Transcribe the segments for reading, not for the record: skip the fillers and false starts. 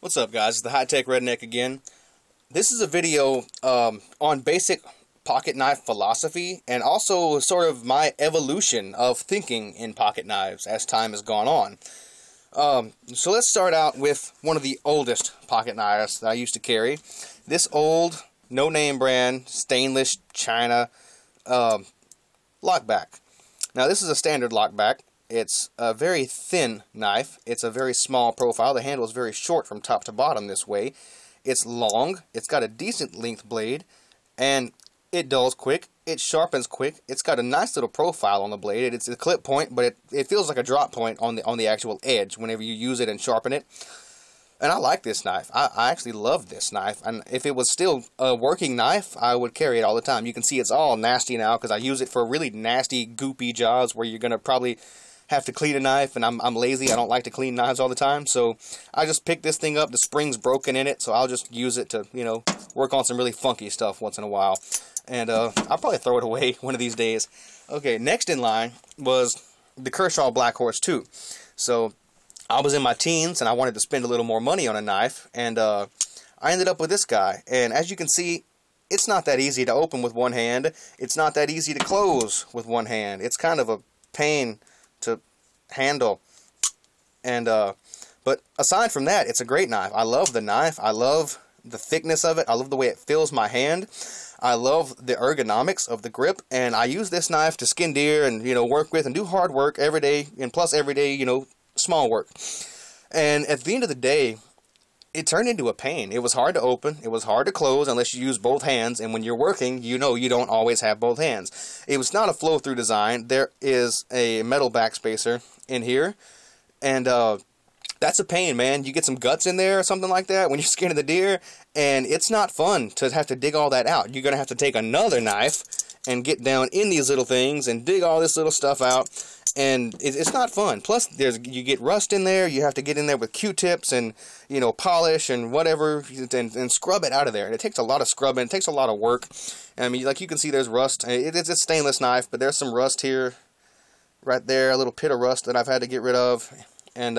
What's up, guys? It's the High Tech Redneck again. This is a video on basic pocket knife philosophy and also sort of my evolution of thinking in pocket knives as time has gone on. So let's start out with one of the oldest pocket knives that I used to carry. This old, no-name brand, stainless China lockback. Now this is a standard lockback. It's a very thin knife. It's a very small profile. The handle is very short from top to bottom this way. It's long. It's got a decent length blade. And it dulls quick. It sharpens quick. It's got a nice little profile on the blade. It's a clip point, but it feels like a drop point on the actual edge whenever you use it and sharpen it. And I like this knife. I actually love this knife. And if it was still a working knife, I would carry it all the time. You can see it's all nasty now because I use it for really nasty, goopy jobs where you're going to probably have to clean a knife, and I'm lazy. I don't like to clean knives all the time, so I just pick this thing up. The spring's broken in it, so I'll just use it to, you know, work on some really funky stuff once in a while. And I'll probably throw it away one of these days. Okay, next in line was the Kershaw Black Horse II. So I was in my teens, and I wanted to spend a little more money on a knife, and I ended up with this guy. And as you can see, it's not that easy to open with one hand. It's not that easy to close with one hand. It's kind of a pain to handle, and but aside from that, it's a great knife. I love the knife. I love the thickness of it. I love the way it fills my hand. I love the ergonomics of the grip, and I use this knife to skin deer and, you know, work with and do hard work every day, and plus every day, you know, small work. And at the end of the day, it turned into a pain. It was hard to open. It was hard to close unless you use both hands, and when you're working, you know you don't always have both hands. It was not a flow-through design. There is a metal backspacer in here, and that's a pain, man. You get some guts in there or something like that when you're skinning the deer, and it's not fun to have to dig all that out. You're going to have to take another knife and get down in these little things and dig all this little stuff out, and it's not fun. Plus, you get rust in there. You have to get in there with Q-tips and, you know, polish and whatever, and scrub it out of there. And it takes a lot of scrubbing. It takes a lot of work. I mean, like you can see, there's rust. It's a stainless knife, but there's some rust here, right there, a little pit of rust that I've had to get rid of. And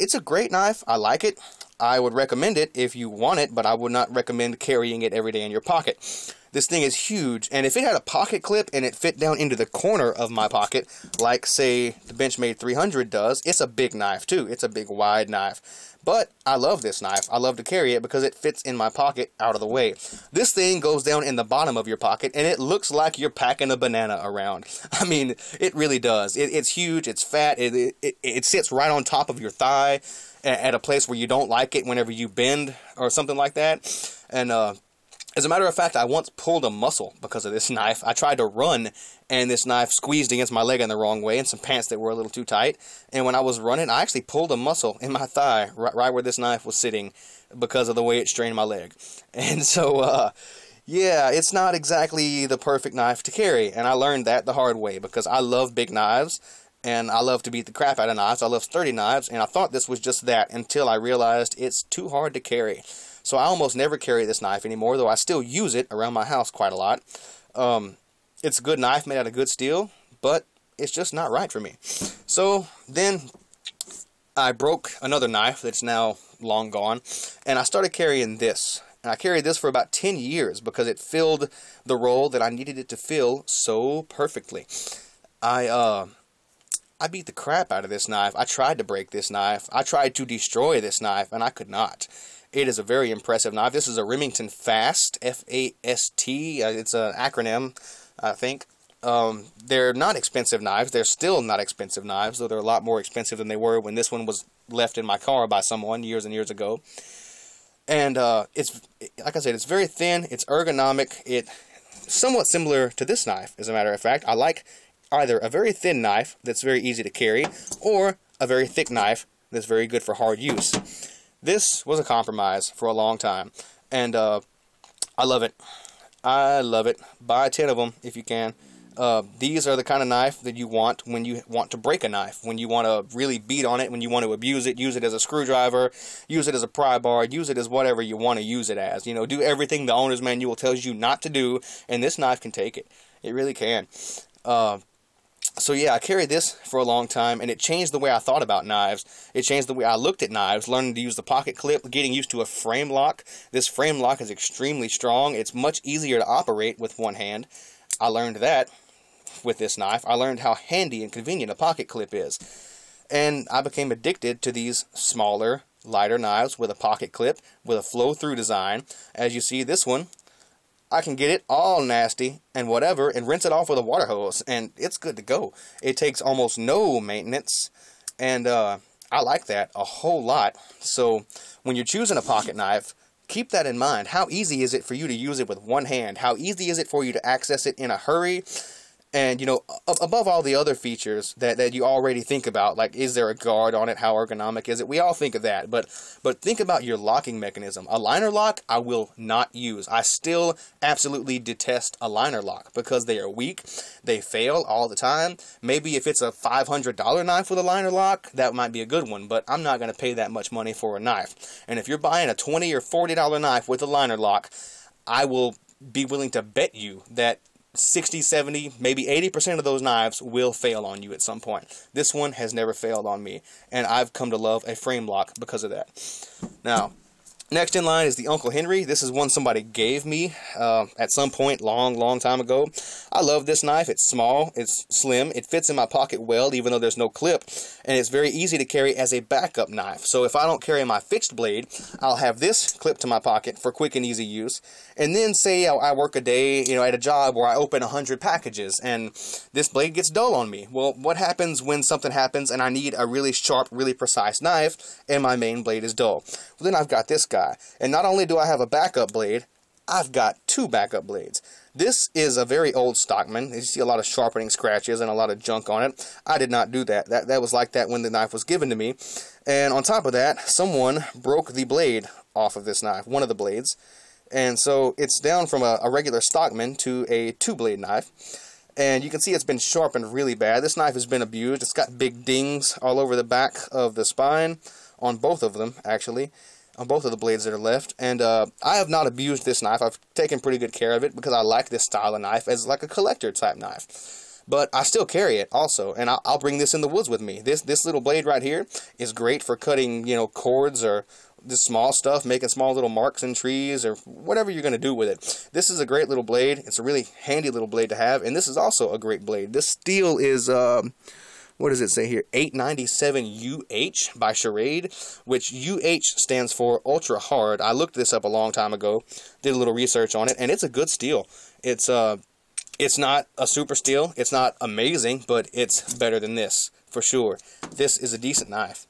it's a great knife. I like it. I would recommend it if you want it, but I would not recommend carrying it every day in your pocket. This thing is huge, and if it had a pocket clip and it fit down into the corner of my pocket, like, say, the Benchmark 300 does, it's a big knife, too. It's a big, wide knife. But I love this knife. I love to carry it because it fits in my pocket out of the way. This thing goes down in the bottom of your pocket, and it looks like you're packing a banana around. I mean, it really does. It's huge. It's fat. It sits right on top of your thigh at a place where you don't like it whenever you bend or something like that. And, as a matter of fact, I once pulled a muscle because of this knife. I tried to run, and this knife squeezed against my leg in the wrong way and some pants that were a little too tight. And when I was running, I actually pulled a muscle in my thigh right where this knife was sitting because of the way it strained my leg. And so, yeah, it's not exactly the perfect knife to carry. And I learned that the hard way because I love big knives, and I love to beat the crap out of knives. I love sturdy knives, and I thought this was just that until I realized it's too hard to carry. So I almost never carry this knife anymore, though I still use it around my house quite a lot. It's a good knife made out of good steel, but it's just not right for me. So then I broke another knife that's now long gone, and I started carrying this. And I carried this for about 10 years because it filled the role that I needed it to fill so perfectly. I beat the crap out of this knife. I tried to break this knife. I tried to destroy this knife, and I could not. It is a very impressive knife. This is a Remington Fast, F-A-S-T. It's an acronym, I think. They're not expensive knives. They're still not expensive knives, though they're a lot more expensive than they were when this one was left in my car by someone years and years ago. And it's, like I said, it's very thin. It's ergonomic. It's somewhat similar to this knife, as a matter of fact. I like either a very thin knife that's very easy to carry or a very thick knife that's very good for hard use. This was a compromise for a long time, and I love it. I love it. Buy 10 of them if you can. These are the kind of knife that you want when you want to break a knife, when you want to really beat on it, when you want to abuse it, use it as a screwdriver, use it as a pry bar, use it as whatever you want to use it as. You know, do everything the owner's manual tells you not to do, and this knife can take it. It really can. So yeah, I carried this for a long time, and it changed the way I thought about knives. It changed the way I looked at knives, learning to use the pocket clip, getting used to a frame lock. This frame lock is extremely strong. It's much easier to operate with one hand. I learned that with this knife. I learned how handy and convenient a pocket clip is. And I became addicted to these smaller, lighter knives with a pocket clip, with a flow-through design. As you see, this one, I can get it all nasty and whatever and rinse it off with a water hose, and it's good to go. It takes almost no maintenance, and I like that a whole lot. So when you're choosing a pocket knife, keep that in mind. How easy is it for you to use it with one hand? How easy is it for you to access it in a hurry? And, you know, above all the other features that you already think about, like, is there a guard on it? How ergonomic is it? We all think of that, but think about your locking mechanism. A liner lock I will not use. I still absolutely detest a liner lock because they are weak. They fail all the time. Maybe if it's a $500 knife with a liner lock, that might be a good one, but I'm not going to pay that much money for a knife. And if you're buying a $20 or $40 knife with a liner lock, I will be willing to bet you that 60, 70, maybe 80% of those knives will fail on you at some point. This one has never failed on me, and I've come to love a frame lock because of that. Now, next in line is the Uncle Henry. This is one somebody gave me at some point long time ago. I love this knife. It's small, it's slim, it fits in my pocket well even though there's no clip, and it's very easy to carry as a backup knife. So if I don't carry my fixed blade, I'll have this clip to my pocket for quick and easy use. And then say I work a day, you know, at a job where I open 100 packages and this blade gets dull on me. Well, what happens when something happens and I need a really sharp, really precise knife and my main blade is dull? Well, then I've got this guy. And not only do I have a backup blade, I've got two backup blades. This is a very old Stockman. You see a lot of sharpening scratches and a lot of junk on it. I did not do that. That was like that when the knife was given to me. And on top of that, someone broke the blade off of this knife, one of the blades. And so it's down from a regular Stockman to a two-blade knife. And you can see it's been sharpened really bad. This knife has been abused. It's got big dings all over the back of the spine on both of them, actually. On both of the blades that are left. And I have not abused this knife. I've taken pretty good care of it because I like this style of knife as like a collector type knife. But I still carry it also, and I'll bring this in the woods with me. This little blade right here is great for cutting, you know, cords or this small stuff, making small little marks in trees or whatever you're going to do with it. This is a great little blade. It's a really handy little blade to have, and this is also a great blade. This steel is what does it say here? 897 UH by Charade, which UH stands for ultra hard. I looked this up a long time ago, did a little research on it, and it's a good steel. It's not a super steel. It's not amazing, but it's better than this for sure. This is a decent knife.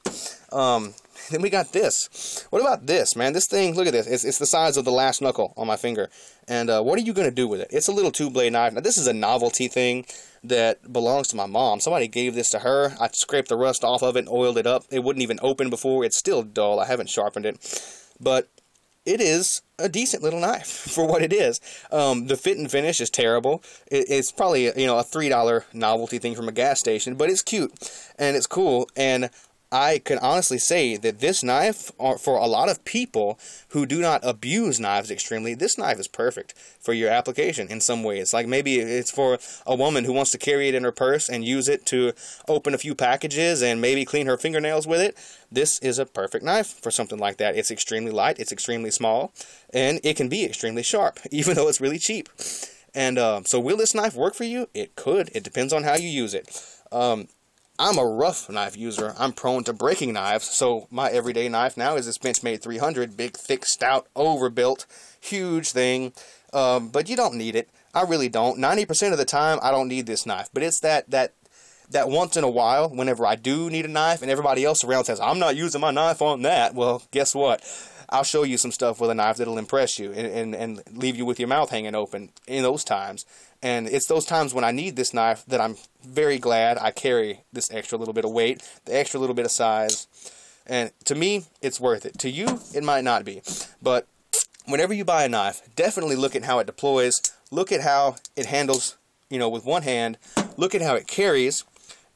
Then we got this. What about this, man? This thing, look at this. It's the size of the last knuckle on my finger. And what are you going to do with it? It's a little two-blade knife. Now, this is a novelty thing that belongs to my mom. Somebody gave this to her. I scraped the rust off of it and oiled it up. It wouldn't even open before. It's still dull. I haven't sharpened it. But it is a decent little knife for what it is. The fit and finish is terrible. It's probably, you know, a $3 novelty thing from a gas station. But it's cute. And it's cool. And I can honestly say that this knife, for a lot of people who do not abuse knives extremely, this knife is perfect for your application in some ways. Like maybe it's for a woman who wants to carry it in her purse and use it to open a few packages and maybe clean her fingernails with it. This is a perfect knife for something like that. It's extremely light, it's extremely small, and it can be extremely sharp, even though it's really cheap. And so will this knife work for you? It could. It depends on how you use it. I'm a rough knife user. I'm prone to breaking knives, so my everyday knife now is this Benchmark 300, big, thick, stout, overbuilt, huge thing. But you don't need it. I really don't. 90% of the time, I don't need this knife. But it's that once in a while, whenever I do need a knife, and everybody else around says, "I'm not using my knife on that." Well, guess what? I'll show you some stuff with a knife that'll impress you and leave you with your mouth hanging open in those times. And it's those times when I need this knife that I'm very glad I carry this extra little bit of weight, the extra little bit of size. And to me, it's worth it. To you, it might not be. But whenever you buy a knife, definitely look at how it deploys. Look at how it handles, you know, with one hand. Look at how it carries.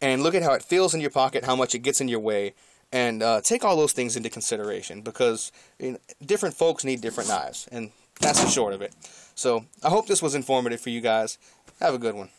And look at how it feels in your pocket, how much it gets in your way. And take all those things into consideration, because, you know, different folks need different knives, and that's the short of it. So I hope this was informative for you guys. Have a good one.